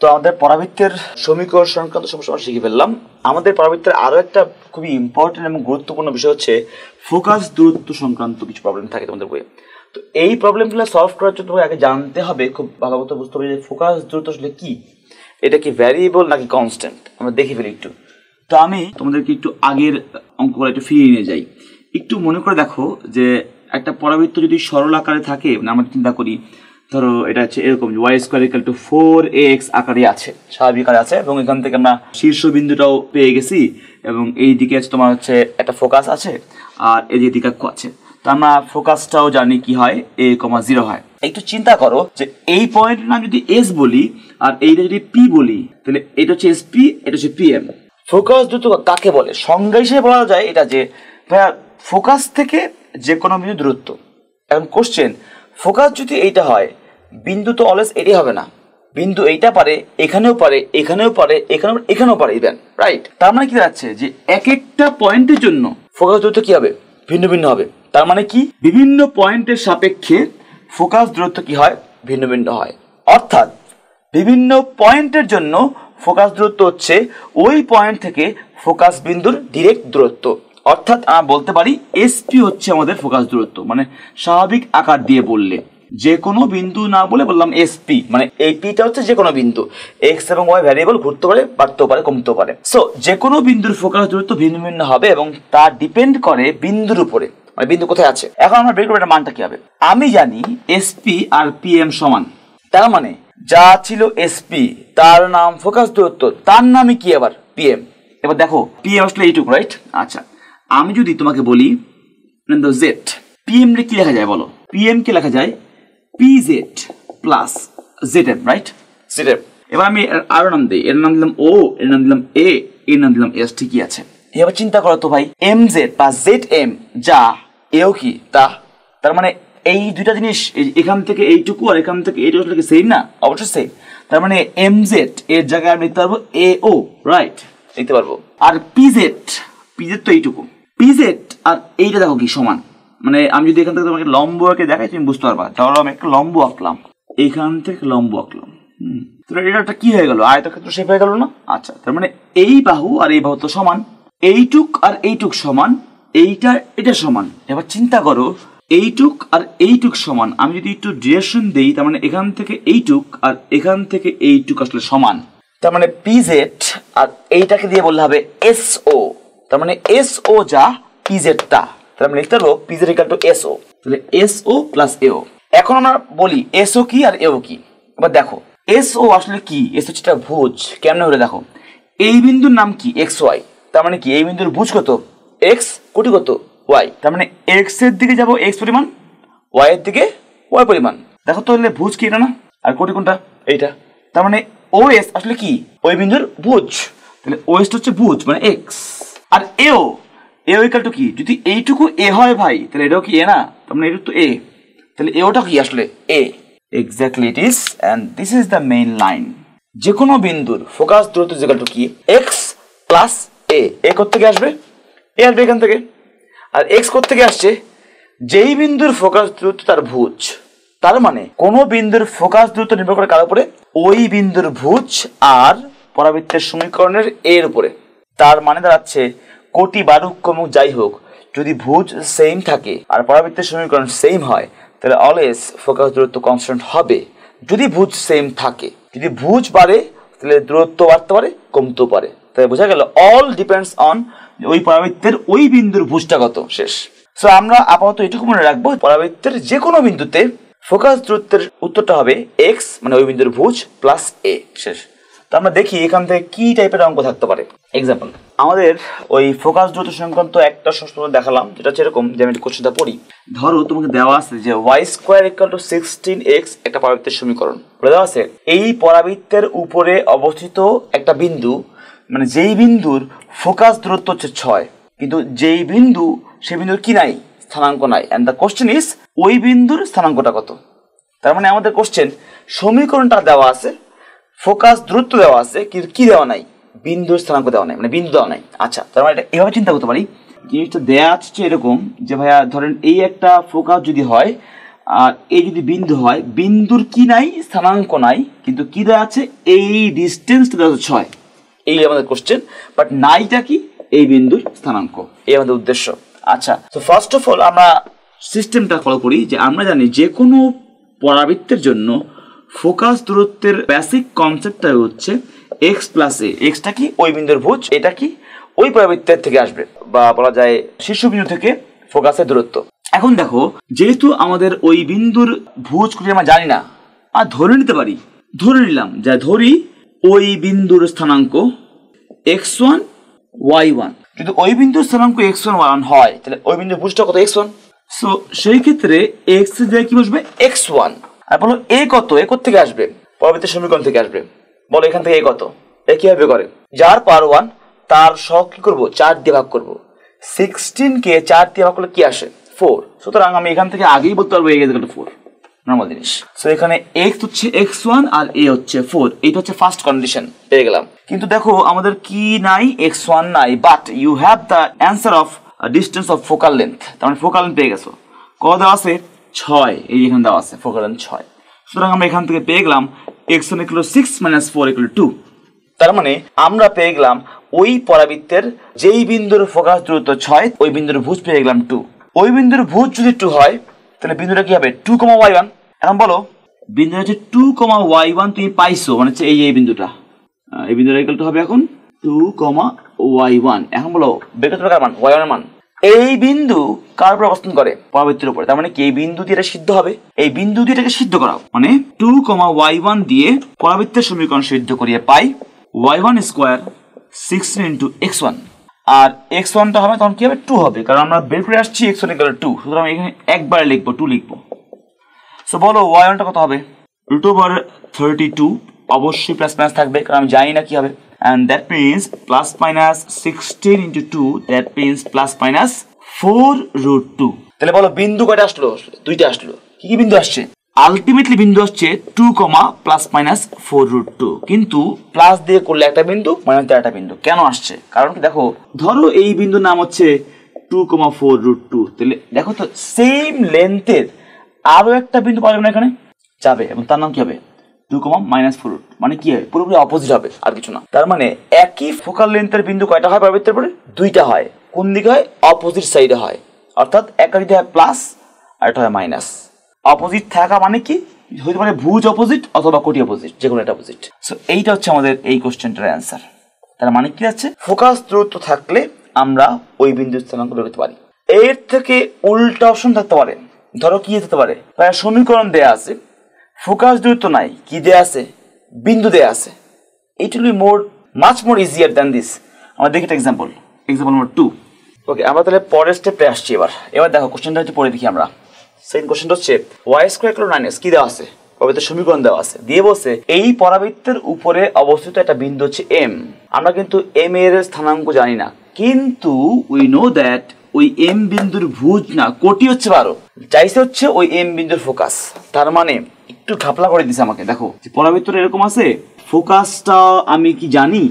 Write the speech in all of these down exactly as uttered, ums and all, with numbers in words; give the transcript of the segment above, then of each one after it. তো আমাদের পরাবৃত্তের সমীকরণ সংক্রান্ত সমস্যা শিখে ফেললাম। আমাদের পরাবৃত্তের আরো একটা খুবই ইম্পর্টেন্ট এবং গুরুত্বপূর্ণ বিষয় হচ্ছে ফোকাস দূরত্ব সংক্রান্ত কিছু প্রবলেম থাকে তোমাদের বইয়ে। তো এই প্রবলেমগুলো সলভ করার জন্য তোমাকে আগে জানতে হবে, খুব ভালো মতো বুঝতে হবে যে ফোকাস দূরত্ব আসলে কি, এটা কি ভ্যারিয়েবল নাকি কনস্ট্যান্ট। আমরা দেখে ফেলি একটু। তো আমি তোমাদেরকে একটু আগের অঙ্কগুলো একটু ফিরিয়ে নিয়ে যাই। একটু মনে করে দেখো যে একটা পরাবৃত্ত যদি সরল আকারে থাকে, মানে আমরা চিন্তা করি ধরো এটা হচ্ছে এরকম Y square equal to four A X আকারে আছে, স্বাভাবিক আকারে আছে, এবং এখান থেকে আমরা শীর্ষবিন্দুটাও পেয়ে গেছি এবং এই দিকে তোমার হচ্ছে একটা ফোকাস আছে আর এদিকে দিকাক্ষ আছে। তো আমরা ফোকাসটাও জানি কি হয়, এ কমা জিরো হয়। একটু চিন্তা করো যে এই পয়েন্টের নাম যদি এস বলি আর এইটা যদি পি বলি, তাহলে এটা হচ্ছে এস পি, এটা হচ্ছে পি এম। ফোকাস দ্রুত কাকে বলে? সংজ্ঞা হিসেবে বলা যায় এটা যে ভাইয়া ফোকাস থেকে যে কোনো বিন্দু দূরত্ব। এখন কোশ্চেন, ফোকাস যদি এইটা হয়, বিন্দু তো অলওয়েজ এটাই হবে না, বিন্দু এইটা পারে, এখানেও পারে, এখানেও পারে, এখানেও এখানেও পারে ইভেন, রাইট? তার মানে কি দাঁড়াচ্ছে যে এক একটা পয়েন্টের জন্য ফোকাস দূরত্ব কি হবে, ভিন্ন ভিন্ন হবে। তার মানে কি, বিভিন্ন পয়েন্টের সাপেক্ষে ফোকাস দূরত্ব কি হয়, ভিন্ন ভিন্ন হয়। অর্থাৎ বিভিন্ন পয়েন্টের জন্য ফোকাস দূরত্ব হচ্ছে ওই পয়েন্ট থেকে ফোকাস বিন্দুর ডিরেক্ট দূরত্ব। অর্থাৎ আমরা বলতে পারি এসপি হচ্ছে আমাদের ফোকাস দূরত্ব, মানে স্বাভাবিক আকার দিয়ে বললে যে কোনো বিন্দু না বলে বললাম এসপি, মানে এই পিটা হচ্ছে যে কোনো বিন্দু, এক্স এবং ওয়াই ভ্যারিয়েবল, ঘুরতে পারে, বাড়তেও পারে, কমতেও পারে। সো যে কোনো বিন্দুর ফোকাস দূরত্ব ভিন্ন ভিন্ন হবে এবং তা ডিপেন্ড করে বিন্দুর উপরে, মানে বিন্দু কোথায় আছে। এখন আমরা বের করব এটা মানটা কি হবে। আমি জানি এসপি আর পি এম সমান, তার মানে যা ছিল এসপি তার নাম ফোকাস দূরত্ব, তার নামই কি আবার পি এম। এবার দেখো পি এম আসলে এইটুকু, রাইট? আচ্ছা, আমি যদি তোমাকে বলি জেড, পি এম কে কি লেখা যায় বলো? পি এম কে লেখা যায় P Z plus Z M, right? Z M. এবার আমি আরো নাম দিই, এর নাম দিলাম ও, এর নাম দিলাম এ, এর নাম দিলাম এস, ঠিকই আছে। এবার চিন্তা করো তো ভাই, এম জেড বা জেড এম যা এও কি তা, তার মানে এই দুইটা জিনিস, এখান থেকে এইটুকু আর এখান থেকে এইটুকু আসলে সেম না? অবশ্যই সেম। তার মানে এম জেড এর জায়গায় আমি লিখতে পারবো এ ও, রাইট? লিখতে পারবো। আর পি জেড, পি জেড তো এইটুকু, পি জেড আর এইটা দেখো কি সমান, মানে আমি যদি এখান থেকে তোমাকে লম্ব এঁকে দেখাই তুমি বুঝতে পারবা। ধরো আমি একটা লম্ব আঁকলাম, এইখান থেকে লম্ব আঁকলাম, হুম, তাহলে এটা কি হয়ে গেল, আয়তক্ষেত্র শেপ হয়ে গেল না? আচ্ছা, তার মানে এই বাহু আর এই বাহু তো সমান, এইটুক আর এইটুক সমান, এইটা এটা সমান। এবার চিন্তা করো এইটুক আর এইটুক সমান, আমি যদি একটু ডিরেকশন দিই, তার মানে এখান থেকে এইটুক আর এখান থেকে এইটুক আসলে সমান। তার মানে পি জেড আর এইটাকে দিয়ে বললে হবে এস ও, তার মানে এস ও যা পি জেড তা, তার মানে লিখতে পারবো P Z equal to S O, তাহলে এস ও প্লাস এ ও। এখন আমরা বলি এস ও কি আর এ ও কি। এবার দেখো এস ও আসলে কি, এস হচ্ছে একটা ভুজ। কেমনে হলে দেখো, এই বিন্দুর নাম কি এক্স ওয়াই, তার মানে কি এই বিন্দুর ভুজ কত এক্স, কোটি কত ওয়াই, তার মানে এক্স এর দিকে যাবো এক্স পরিমাণ, ওয়াই এর দিকে ওয়াই পরিমাণ। দেখো তাহলে ভুজ কি এটা না, আর কোটি কোনটা এইটা, তার মানে ও এস আসলে কি ওই বিন্দুর ভুজ, তাহলে ও এস হচ্ছে ভুজ মানে এক্স। আর এও, এও ইকুয়াল টু কি, যদি এইটুকু এ হয় ভাই তাহলে এটাও কি এ না, তার মানে এটা তো এ, তাহলে এওটা কি আসলে এ, exactly it is, and this is the main line. যে কোনো বিন্দুর ফোকাস দূরত্ব ইজ ইকুয়াল টু কি এক্স প্লাস এ। এ কোথা থেকে আসবে, এ আসবে এখান থেকে, আর এক্স কোথা থেকে আসছে, যেই বিন্দুর ফোকাস দূরত্ব তার ভুজ। তার মানে কোনো বিন্দুর ফোকাস দূরত্ব নির্ভর করে কার উপরে, ওই বিন্দুর ভুজ আর পরাবৃত্তের সমীকরণের এর উপরে। তার মানে দাঁড়াচ্ছে কোটি বারুক কমুক যাই হোক, যদি ভুজ সেম থাকে আর পরাবৃত্তের সমীকরণ সেম হয় তাহলে অলওয়েজ ফোকাস দূরত্ব কনস্ট্যান্ট হবে, যদি ভুজ সেম থাকে। যদি ভুজ বাড়ে তাহলে দূরত্ব বাড়তে পারে, কমতেও পারে। তাহলে বোঝা গেল অল ডিপেন্ডস অন ওই পরাবৃত্তের ওই বিন্দুর ভুজটা কত, শেষ। সো আমরা আপাতত এটুকু মনে রাখবো, পরাবৃত্তের যে কোনো বিন্দুতে ফোকাস দূরত্বের উত্তরটা হবে এক্স, মানে ওই বিন্দুর ভুজ, প্লাস এ, শেষ। তো আমরা দেখি এখান থেকে কি টাইপের অঙ্ক থাকতে পারে। এক্সাম্পল, আমাদের ওই ফোকাস দূরত্ব সংক্রান্ত একটা সমস্যা দেখালাম, যেটা হচ্ছে এরকম যে আমি কোশ্চেনটা পড়ি। ধরো তোমাকে দেওয়া আছে যে y square equal to sixteen x একটা পরাবৃত্তের সমীকরণ বলে দেওয়া আছে। এই পরাবৃত্তের উপরে অবস্থিত একটা বিন্দু, মানে যেই বিন্দুর ফোকাস দূরত্ব হচ্ছে ছয়, কিন্তু যেই বিন্দু সেই বিন্দুর কি নাই, স্থানাঙ্ক নাই, অ্যান্ড দ্য কোশ্চেন ইজ ওই বিন্দুর স্থানাঙ্কটা কত। তার মানে আমাদের কোশ্চেন, সমীকরণটা দেওয়া আছে, ফোকাস দূরত্ব দেওয়া আছে, কিন্তু কি দেওয়া নাই, বিন্দুর স্থানাঙ্ক দেওয়া নাই, মানে বিন্দু দেওয়া নাই। আচ্ছা, তার মানে এটা এভাবে চিন্তা করতে পারি, জিনিসটা দেওয়া আছে এরকম যে ভাইয়া ধরেন এই একটা ফোকাস যদি হয় আর এই যদি বিন্দু হয়, বিন্দুর কি নাই, স্থানাঙ্ক নাই, কিন্তু কি দেওয়া আছে, এই ডিস্টেন্সটা দেওয়া আছে ছয়। এই আমাদের কোশ্চেন, বাট নাইটা কি, এই বিন্দুর স্থানাঙ্ক, এই আমাদের উদ্দেশ্য। আচ্ছা, তো ফার্স্ট অফ অল আমরা সিস্টেমটা ফলো করি, যে আমরা জানি যে কোনো পরাবৃত্তের জন্য ফোকাস দূরত্বের বেসিক কনসেপ্টটা হচ্ছে এক্স প্লাস এ। এক্সটা কি, ওই বিন্দুর ভুজ, এটা কি ওই পরাবৃত্তের থেকে আসবে, বা বলা যায় শীর্ষবিন্দু থেকে ফোকাসের দূরত্ব। এখন দেখো, যেহেতু আমাদের ওই বিন্দুর ভুজ কোটি আমরা জানি না, আর ধরে নিতে পারি, ধরে নিলাম, যা ধরি ওই বিন্দুর স্থানাঙ্ক এক্স ওয়ান ওয়াই ওয়ান, যদি ওই বিন্দুর স্থানাঙ্ক এক্স ওয়ান ওয়ান হয়, তাহলে ওই বিন্দুর ভুজটা কত, এক্স ওয়ান। সো সেই ক্ষেত্রে এক্স এর জায়গায় কি বসবে, এক্স ওয়ান। আর বলো এ কত, এ কোথা থেকে আসবে, পরবর্তী সমীকরণ থেকে আসবে, বলো এখান থেকে এ কত, এ কিভাবে করে, যার পাওয়ার ওয়ান তার সহ কি করবো, চার দিয়ে ভাগ করবো। সিক্সটিন কে চার দিয়ে ভাগ করলে কি আসে, ফোর। সুতরাং আমি এখান থেকে আগেই বলতে পারবো এ গেছে ফোর, নর্মাল জিনিস। সো এখানে এক্স হচ্ছে এক্স ওয়ান আর এ হচ্ছে ফোর, এটা হচ্ছে ফার্স্ট কন্ডিশন, পেয়ে গেলাম। কিন্তু দেখো আমাদের কি নাই, এক্স ওয়ান নাই, but you have the answer of distance of focal length, তার মানে ফোকাল লেন্থ পেয়ে গেছো, কত দেওয়া আছে, ছয়, এই এখানে দেওয়া আছে ফোকাল লেন্থ ছয়। সুতরাং আমরা এখান থেকে পেয়ে গেলাম x one equal six minus four equal to, তার মানে আমরা পেয়ে গেলাম ওই পরাবৃত্তের যেই বিন্দুর ফোকাস দূরত্ব ছয়, ওই বিন্দুর ভুজ পেয়ে গেলাম টু। ওই বিন্দুর ভুজ যদি টু হয়, তাহলে বিন্দুটা কি হবে, টু কমা ওয়াই ওয়ান। এখন বলো বিন্দুটা হচ্ছে টু কমা ওয়াই ওয়ান, তুমি পাইছো, মানে হচ্ছে এই এই বিন্দুটা, এই বিন্দুটা ইকুয়াল টু হবে এখন টু কমা ওয়াই ওয়ান। এখন বলো বেকার কার মান, ওয়াই ওয়ানের মান। এই বিন্দু কার উপর অবস্থান করে, পরাবৃত্তের উপরে, তার মানে কি এই বিন্দু দিয়ে এটা সিদ্ধ হবে, এই বিন্দু দিয়ে এটাকে সিদ্ধ করাও, মানে টু কমা ওয়াই ওয়ান দিয়ে পরাবৃত্তের সমীকরণ সিদ্ধ করিয়ে পাই y one square sixteen into x one. আর এক্স ওয়ানটা হবে তখন কি হবে, টু হবে, কারণ আমরা বের করে আসছি এক্স ওয়ান ইকুয়াল টু, সুতরাং এখানে একবার লিখবো টু লিখবো। সো বলো ওয়াই ওয়ানটা কত হবে, রুট ওভার থার্টি টু, অবশ্যই প্লাস মাইনাস থাকবে, কারণ আমি জানি না কি হবে, and that means plus minus sixteen into two, that means plus minus four root two. তাহলে বলো বিন্দু কয়টা আসলো, দুইটা আসলো, কি কি বিন্দু আসছে, আলটিমেটলি বিন্দু আসছে টু কমা plus minus four root two, কিন্তু প্লাস দিয়ে করলে একটা বিন্দু, মাইনাস দিয়ে একটা বিন্দু, কেন আসছে, কারণ কি দেখো, ধরো এই বিন্দুর নাম হচ্ছে টু কমা ফোর রুট টু, তাহলে দেখো তো সেম লেন্থের আরও একটা বিন্দু পাওয়া যাবে না এখানে, যাবে, এবং তার নাম কি হবে, টু কমা মাইনাস ফোর রুট, মানে কি হবে, পুরোপুরি অপোজিট হবে, আর কিছু না। তার মানে একই ফোকাল লেন্থের বিন্দু কয়টা হয় পরাবৃত্তের পরে, দুইটা হয়, কোন দিকে হয়, অপোজিট সাইডে হয়, অর্থাৎ একটা যদি হয় প্লাস আর একটা হয় মাইনাস। অপোজিট থাকা মানে কি, হইতে পারে ভুজ অপোজিট অথবা কোটি অপোজিট, যে কোনো একটা অপোজিট। সো এইটা হচ্ছে আমাদের এই কোশ্চেনটার অ্যান্সার। তার মানে কি আছে, ফোকাস দূরত্ব থাকলে আমরা ওই বিন্দুর স্থানাঙ্ক বের করতে পারি। এর থেকে উল্টা অপশন থাকতে পারে, ধরো কি থাকতে পারে, প্রায় সমীকরণ দেয়া আছে, ফোকাস দূরত্ব নাই, কি দেয়া আছে, বিন্দু দেয়া আছে। It will be more much more easier than this. আমরা দেখি একটা example, example number two. Okay, আমরা তাহলে পরের স্টেপে আসছি এবার। এবার দেখো কোশ্চেনটা হচ্ছে, পরে দেখি আমরা সেকেন্ড কোশ্চেনটা হচ্ছে y square equal nine x, কি দেওয়া আছে, পরাবৃত্তের সমীকরণ দেওয়া আছে, দিয়ে বলছে এই পরাবৃত্তের উপরে অবস্থিত একটা বিন্দু হচ্ছে এম। আমরা কিন্তু এম এর স্থানাঙ্ক জানি না, কিন্তু উই নো দ্যাট ওই এম বিন্দুর ভুজ না, কোটি হচ্ছে বারো, চাইছে হচ্ছে ওই এম বিন্দুর ফোকাস। তার মানে একটু ঘাপলা করে দিছে আমাকে, দেখো পরাবৃত্তটা এরকম আছে, ফোকাসটা আমি কি জানি,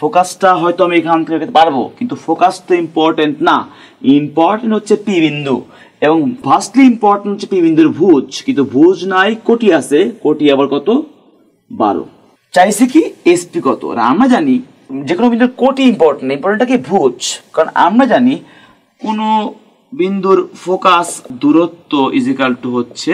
ফোকাসটা হয়তো আমি এখান থেকে পারবো, কিন্তু ফোকাস তো ইম্পর্টেন্ট না, ইম্পর্টেন্ট হচ্ছে পি বিন্দু, এবং ফার্স্টলি ইম্পর্টেন্ট হচ্ছে পি বিন্দুর ভুজ, কিন্তু ভুজ নাই, কোটি আছে, কোটি আবার কত, বারো। চাইছে কি এসপি কত, আর আমরা জানি যে কোনো বিন্দুর কোটি ইম্পর্টেন্ট, ইম্পর্টেন্টটা কি ভুজ, কারণ আমরা জানি কোনো বিন্দুর ফোকাস দূরত্ব ইজ ইকাল টু হচ্ছে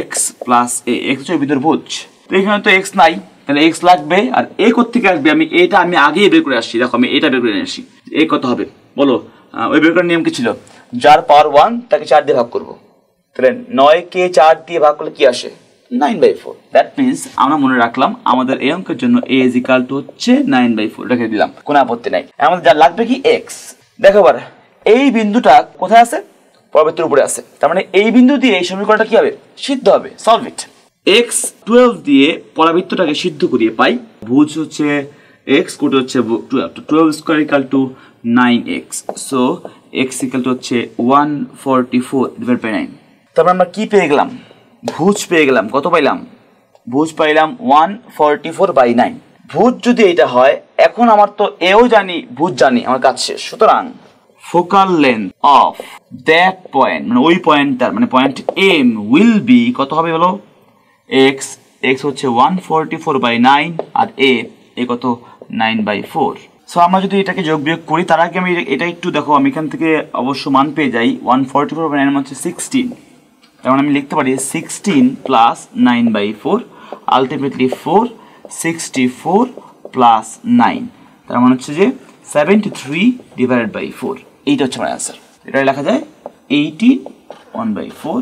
এক্স প্লাস এ, এক্স হচ্ছে বিন্দুর ভুজ, তো এখানে তো এক্স নাই, তাহলে এক্স লাগবে। আর এ কোথা থেকে আসবে, আমি এটা আমি আগেই বের করে আসছি, দেখো আমি এটা বের করে নিয়ে আসি, এ কত হবে, বলো ওই বের করার নিয়ম কি ছিল, যার পাওয়ার ওয়ান তাকে চার দিয়ে ভাগ করবো, তাহলে নয় কে চার দিয়ে ভাগ করলে কি আসে, nine by four. That means আমরা মনে রাখলাম আমাদের এই অঙ্কের জন্য এ ইজ ইকাল টু হচ্ছে নাইন বাই ফোর, রেখে দিলাম, কোনো আপত্তি নাই। আমাদের যার লাগবে কি এক্স। দেখো এবার এই বিন্দুটা কোথায় আছে, পরাবৃত্তের উপরে আছে, তার মানে এই বিন্দু দিয়ে এই সমীকরণটা কি হবে, সিদ্ধ হবে। Solve it. এক্স টুয়েলভ দিয়ে পরাবৃত্তটাকে সিদ্ধ করিয়ে পাই ভুজ হচ্ছে এক্স, কোটি হচ্ছে twelve, twelve square equal to nine x. So x equal to হচ্ছে one forty four divide by nine. তারপর আমরা কী পেয়ে গেলাম, ভুজ পেয়ে গেলাম, কত পাইলাম, ভুজ পাইলাম one forty four by nine. ভুজ যদি এটা হয়, এখন আমার তো এও জানি ভুজ জানি, আমার কাজ শেষ। সুতরাং focal length of that point, মানে ওই পয়েন্টটার মানে পয়েন্ট এম will be কত হবে বলো? x x হচ্ছে one forty-four by nine আর a a কত nine by four. সো আমরা যদি এটাকে যোগ বিয়োগ করি তার আগে আমি এটা একটু দেখো আমি এখান থেকে অবশ্য মান পেয়ে যাই one forty-four by nine হচ্ছে sixteen. তাহলে আমি লিখতে পারি sixteen plus nine by four ultimately four sixty-four plus nine. তার মানে হচ্ছে যে seventy-three divided by four. eight হচ্ছে আমার आंसर. এটা লেখা যায় eighteen one by four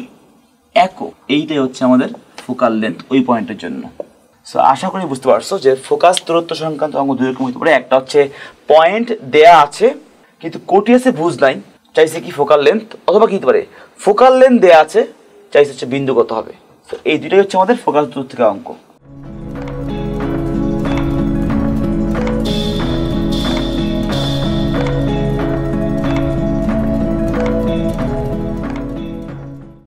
echo. এইটাই হচ্ছে আমাদের ফোকাল লেন্থ ওই পয়েন্টের জন্য। সো আশা করি বুঝতে পারছো যে ফোকাস দূরত্ব সংক্রান্ত অঙ্ক দুই রকম হতে পারে। একটা হচ্ছে পয়েন্ট দেয়া আছে কিন্তু কোটিয়াসে বুঝ নাই, চাইছে কি ফোকাল লেন্থ, অথবা কি হতে পারে ফোকাল লেন্থ দেয়া আছে চাইছে হচ্ছে বিন্দু কত হবে। তো এই দুটোই হচ্ছে আমাদের ফোকাস দূরত্বের অঙ্ক।